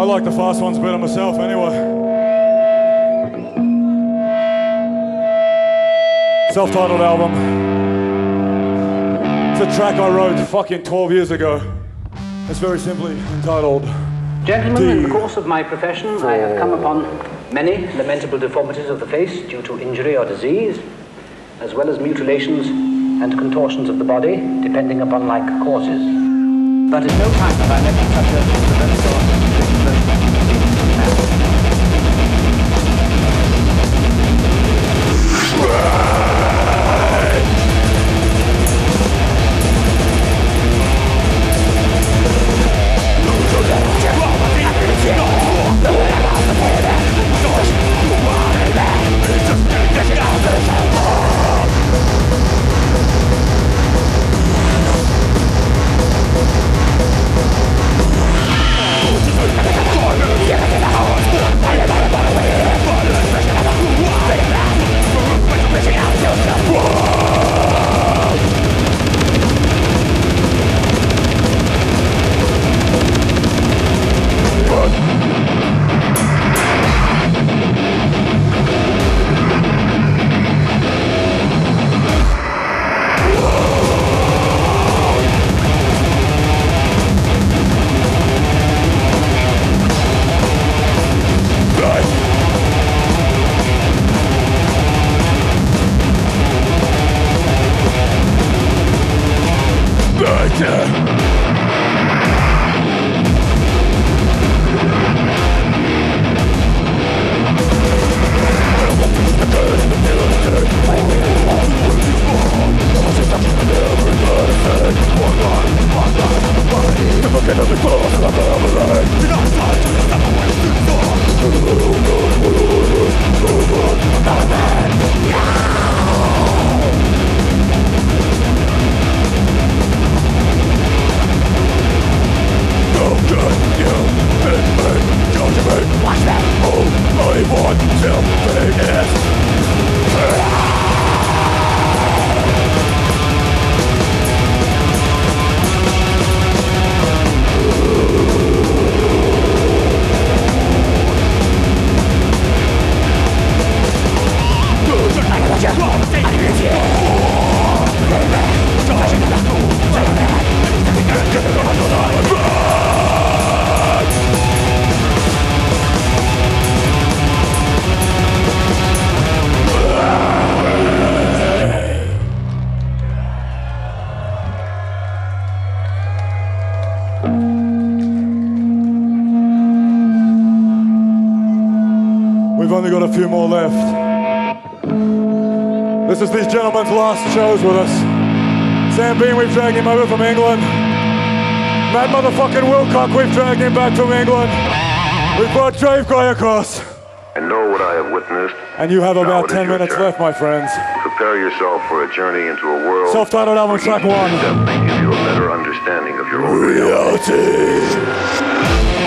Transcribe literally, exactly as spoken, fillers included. I like the fast ones better myself anyway. Self-titled album. It's a track I wrote fucking twelve years ago. It's very simply entitled... Gentlemen, D. in the course of my profession, I have come upon many lamentable deformities of the face due to injury or disease, as well as mutilations and contortions of the body, depending upon like causes. But at no time have I met such a very source of few more left. This is these gentlemen's last shows with us. Sam Bean, we've dragged him over from England. Mad motherfucking Wilcock, we've dragged him back from England. We've brought Drake Guy across. And know what I have witnessed. And you have about ten minutes turn. left, my friends. Prepare yourself for a journey into a world. Self-titled album, track one. That may give you a better understanding of your own reality. reality.